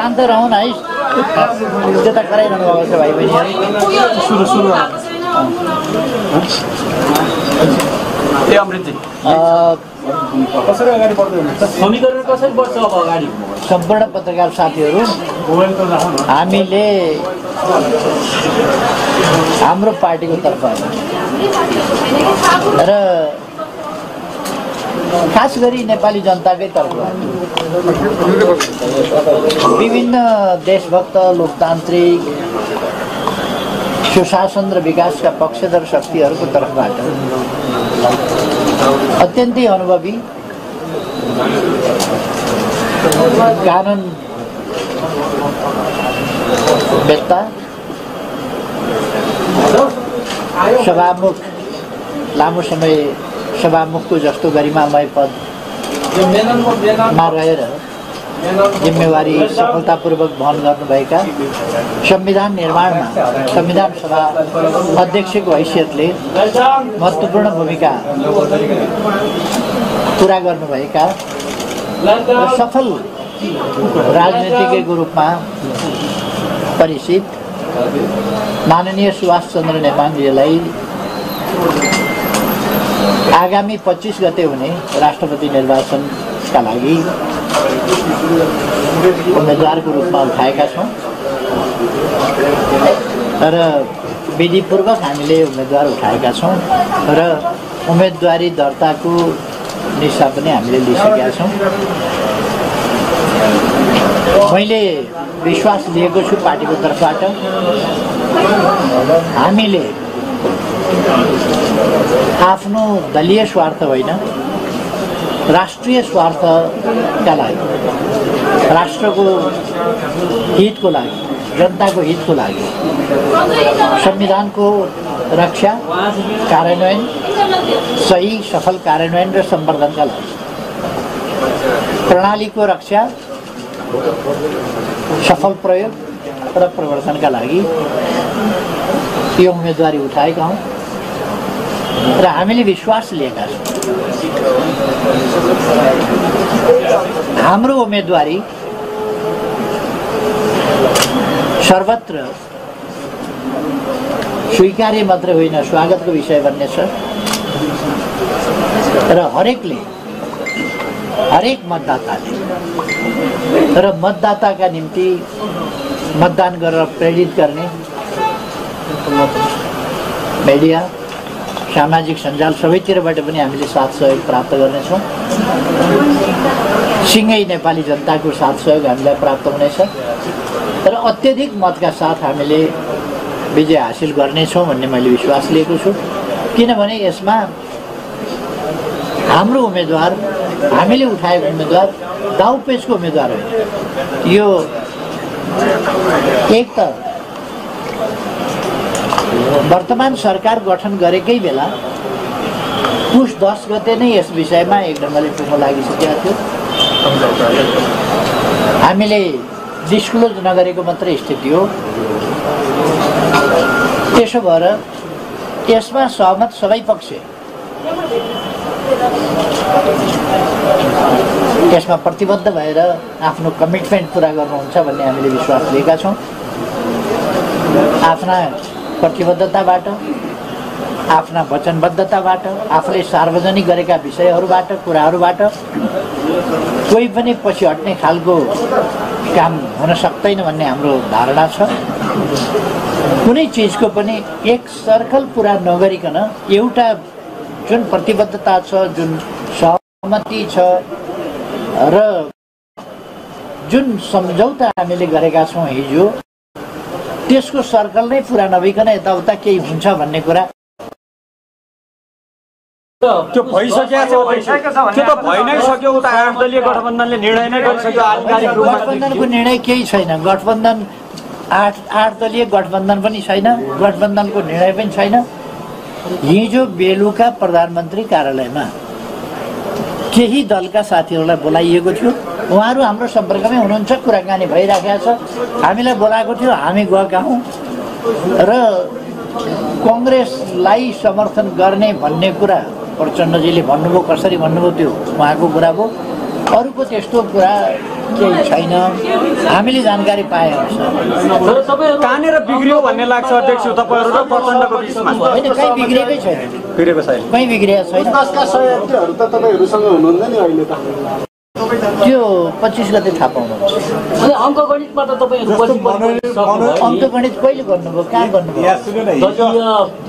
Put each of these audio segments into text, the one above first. शान्त रहन है त्यता गराइरहनु भएको छ भाइ बहिनीहरु सुरु सुरु ए अमृतजी कसरी अगाडि बढ्दै हुनुहुन्छ समीकरण कसरी बढ्छ अब अगाडि सम्पूर्ण पत्रकार साथीहरु हामीले हाम्रो पार्टीको तर्फबाट र खास गरी नेपाली जनताकै तर्फबाट विभिन्न देशभक्त लोकतान्त्रिक सुशासन र विकासका पक्षधर शक्तिहरुको तर्फबाट अत्यन्तै अनुभवी कानून बेत्ता सभामुख लामो समय सभामुखको जस्तो गरिमामय पदमा रहेर जिम्मेवारी सफलतापूर्वक वहन गर्नुभएका संविधान निर्माणमा संविधान सभा अध्यक्षको हैसियतले महत्त्वपूर्ण भूमिका पुरा गर्नुभएका र सफल राजनीतिज्ञको रूपमा परिचित माननीय सुवासचन्द्र नेम्वाङजीलाई आगामी 25 गते हुने राष्ट्रपति निर्वाचनका लागि उम्मेदवारको रूपमा उठाएका छौं र विधिपूर्वक हामीले उम्मेदवार उठाएका छौं र उम्मेदवारी दर्ताको निशा पनि हामीले लिइसकेका छौं। मैले विश्वास लिएको छु पार्टीको तर्फबाट हामीले आफ्नो दलीय स्वार्थ होइन राष्ट्रिय स्वार्थका लागि राष्ट्रको हितको लागि जनताको हितको लागि संविधानको रक्षा कार्यान्वयन सही सफल कार्यान्वयन र सम्वर्धनका लागि प्रणालीको रक्षा सफल प्रयोग र प्रवर्तनका लागि यो उम्मेदवारी उठाएका हौं र हामीले विश्वास लिएका छौं। हाम्रो उम्मेदवारी सर्वत्र स्वीकार्य मात्र होइन स्वागतको विषय बन्नेछ र हरेक मतदाताले र मतदाताका निम्ति मतदान गरेर प्रेरित गर्ने मीडिया सामाजिक सञ्जाल सबैतिरबाट पनि हामीले साथ सहयोग प्राप्त गर्नेछौं। सिंगै नेपाली जनताको साथ सहयोग हामीलाई प्राप्त हुनेछ र अत्यधिक मतका साथ हामीले विजय हासिल गर्नेछौं भन्ने मैले विश्वास लिएको छु किनभने यसमा हाम्रो उम्मेदवार हामीले उठाएको उम्मेदवार दाउपेचको उम्मेदवार होइन। यो एक त वर्तमान सरकार गठन गरेकै बेला पुष 10 गते नै यस विषयमा एक ढङ्गले टुङ्गो लागिसकेको थियो। हामीले डिस्क्लोज नगरेको मात्रै स्थिति हो। त्यसो भएर यसमा सहमत सबै पक्ष यसमा प्रतिबद्ध भएर आफ्नो कमिटमेन्ट पूरा गर्नुहुन्छ भन्ने हामीले विश्वास लिएका छौं। आफ्ना प्रतिबद्धताबाट आफ्ना वचनबद्धताबाट आफूले सार्वजनिक गरेका विषयहरुबाट कुराहरुबाट कोही पनि पछि हट्ने खालको काम हुन सक्दैन भन्ने हाम्रो धारणा छ। कुनै चीजको पनि एक सर्कल पूरा नगरिकन एउटा जुन प्रतिबद्धता छ जुन सहमति छ र जुन सम्झौता हामीले गरेका छौं हिजो त्यसको सर्कल नै पूरा नभइकन यताउता केही हुन्छ भन्ने कुरा त्यो भइसकेको छ। त्यो त भइ नै सक्यो उता आठदलीय गठबन्धनले निर्णय नै गरिसक्यो। आधिकारिक रूपमा गठबन्धनको निर्णय केही छैन। गठबन्धन आठदलीय गठबन्धन पनि छैन गठबन्धनको निर्णय पनि छैन। हिजो बेलुका प्रधानमन्त्री कार्यालयमा केही दलका साथीहरुलाई बोलाइएको थियो उहाँहरु हाम्रो सम्पर्कमै हुनुहुन्छ कुराकानी भइराखेको छ। हामीलाई बोलाएको थियो हामी गएका हौं र कांग्रेसलाई समर्थन गर्ने भन्ने कुरा प्रचण्डजीले भन्नुभयो। कसरी भन्नुभयो त्यो उहाँको कुरा हो। अरुको त्यस्तो कुरा केही छैन हामीले जानकारी पाए हो सर तपाईहरु कानेर बिग्रियो भन्ने लाग्छ अध्यक्ष तपाईहरु र प्रचण्डको बीचमा हैन कहीं बिग्रेकै छैन बिग्रेको छैन कहीं बिग्रेको छैन कसका सहयोगीहरु त तपाईहरुसँग हुनुहुन्न नि अहिले त त्यो 25 गते थाहा पाउनुहुन्छ अनि अंकगणितमा त तपाईहरु पछि अंकगणित कहिले गर्नुभयो के गर्नुभयो यहाँ सुन्नु न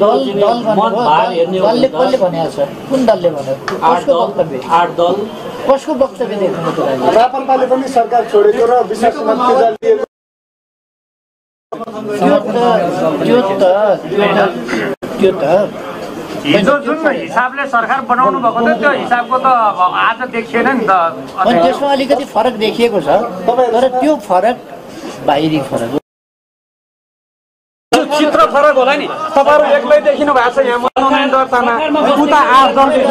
दल मत भार हेर्ने हो दलले भनेको छ कुन दलले भनेको कसको वक्तव्य 8 दल कसको वक्तव्य देख्नु त लाग्यो रापरपाले पनि सरकार छोडेको र विशेष मन्त्रीले लिएको त्यो त हिजो जुन हिसाबले सरकार बनाउनु भएको त त्यो हिसाबको त आज देखिएन नि त अनि त्यसमा अलिकति फरक देखिएको छ तर त्यो फरक बाहिरी फरक चित्र फरक होला नि तपाईहरु एक्लै देखिनु भएको छ यहाँ मनोनयन दर्तामा उता 8 दल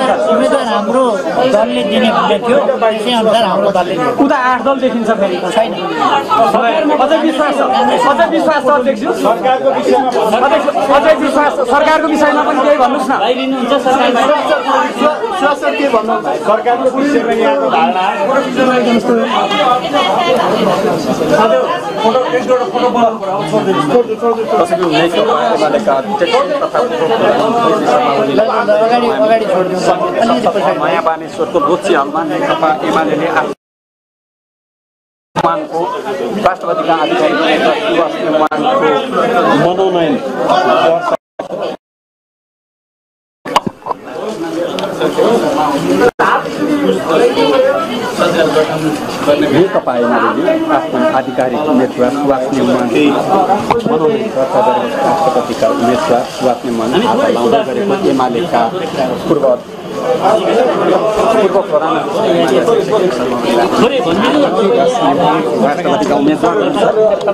देखिन्छ जिम्मेदार हाम्रो दलले दिने थियो त्यसै अनुसार हाम्रो दलले उता 8 दल देखिन्छ फेरि छैन अझै विश्वास अध्यक्ष सरकारको विषयमा अझै विश्वास सरकारको विषयमा पनि केही भन्नुस् न लिनुहुन्छ सरकारले विश्वास के भन्नु सरकारको विषयमा यहाँको धारणा पुरै विषयमा जस्तो साथै फोटो एकजोडा फोटो बनाउनु आधिकारिक उम्मेदवार सुवास नेम्वाङ मनोनयन दर्ता गरेको राष्ट्रपतिका उम्मेदवार सुवास नेम्वाङ लाउँदै गरेको एमालेका पूर्व प्रधान राष्ट्रपतिका उम्मेदवार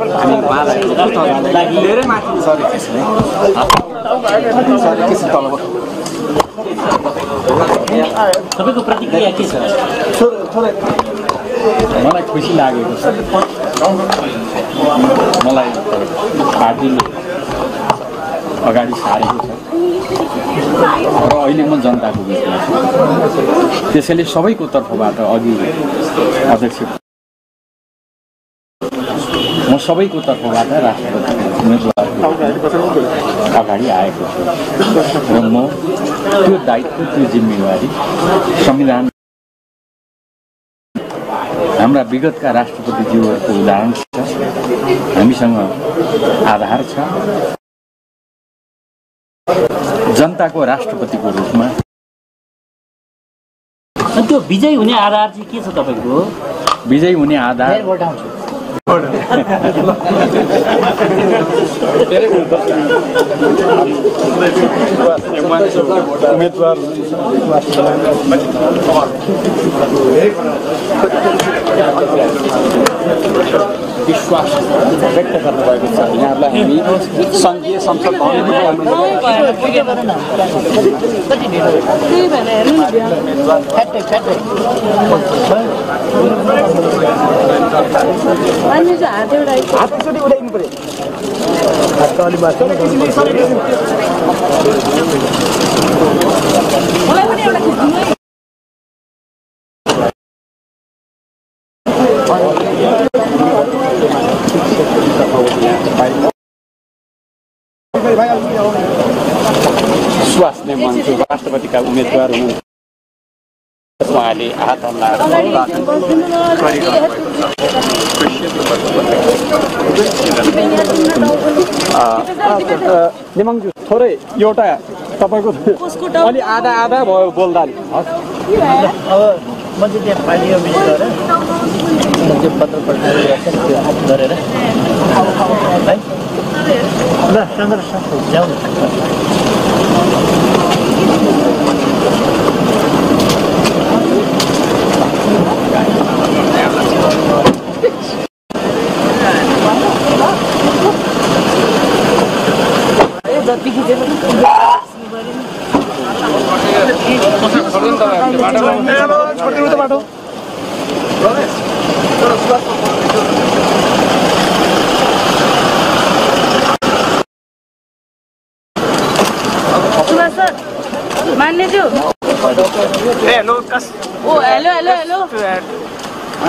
हामी उहाँलाई धेरै माथि सबैको प्रतिक्रिया के छ मलाई खुसी लागेको छ मलाई पार्टीले अगाडि सारेको छ र अहिले म जनताको बीचमा छु त्यसैले सबैको तर्फबाट अघि अध्यक्ष म सबैको तर्फबाट राष्ट्रपति अगाडि आएको छु र म त्यो दायित्व त्यो जिम्मेवारी संविधान हाम्रा विगतका राष्ट्रपतिज्यूहरूको उदाहरण छ हामीसँग आधार छ जनताको राष्ट्रपतिको रूपमा त्यो विजय हुने आधार चाहिँ के छ तपाईको विजय हुने आधार उम्मेदवार विश्वास व्यक्त गर्नुभएको छ यहाँलाई हामी संघीय संसद भवनमा सुवास नेम्वाङ राष्ट्रपतिका उम्मेदवार हुनुहुन्छ उहाँले हात हल्लाएर थोरै एउटा तपाईको अलि आधा आधा भयो बोल्दा म चाहिँ त्यहाँ पार्टीमा मिटिङ गरेर त्यो पत्र पठाइरहेको गरेर ल सङ्घर्ष सफल जाऊ Hello, hello, hello.